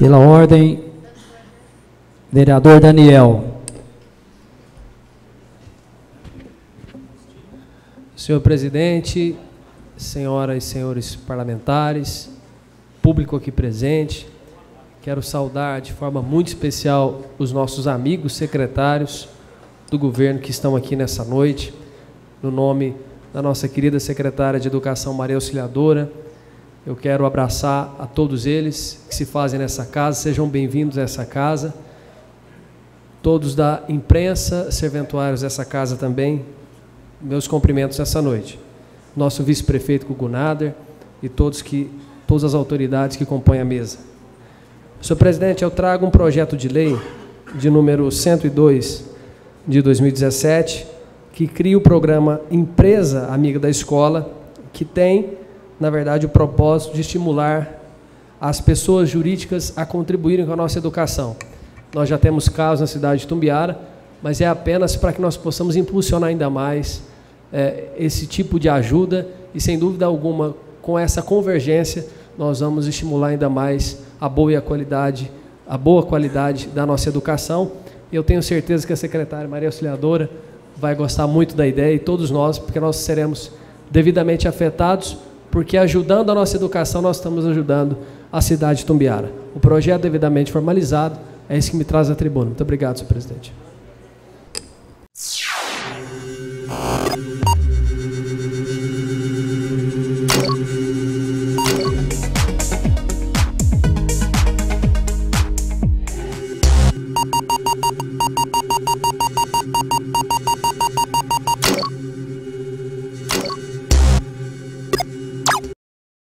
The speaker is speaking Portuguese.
Pela ordem, vereador Daniel. Senhor presidente, senhoras e senhores parlamentares, público aqui presente, quero saudar de forma muito especial os nossos amigos secretários do governo que estão aqui nessa noite, no nome da nossa querida secretária de Educação, Maria Auxiliadora. Eu quero abraçar a todos eles que se fazem nessa casa, sejam bem-vindos a essa casa, todos da imprensa, serventuários dessa casa também, meus cumprimentos essa noite. Nosso vice-prefeito Kugunader e todas as autoridades que compõem a mesa. Senhor presidente, eu trago um projeto de lei de número 102 de 2017, que cria o programa Empresa Amiga da Escola, que tem, na verdade, o propósito de estimular as pessoas jurídicas a contribuírem com a nossa educação. Nós já temos casos na cidade de Itumbiara, mas é apenas para que nós possamos impulsionar ainda mais esse tipo de ajuda e, sem dúvida alguma, com essa convergência, nós vamos estimular ainda mais a boa qualidade da nossa educação. Eu tenho certeza que a secretária Maria Auxiliadora vai gostar muito da ideia e todos nós, porque nós seremos devidamente afetados, porque ajudando a nossa educação, nós estamos ajudando a cidade de Itumbiara. O projeto devidamente formalizado é isso que me traz à tribuna. Muito obrigado, senhor presidente.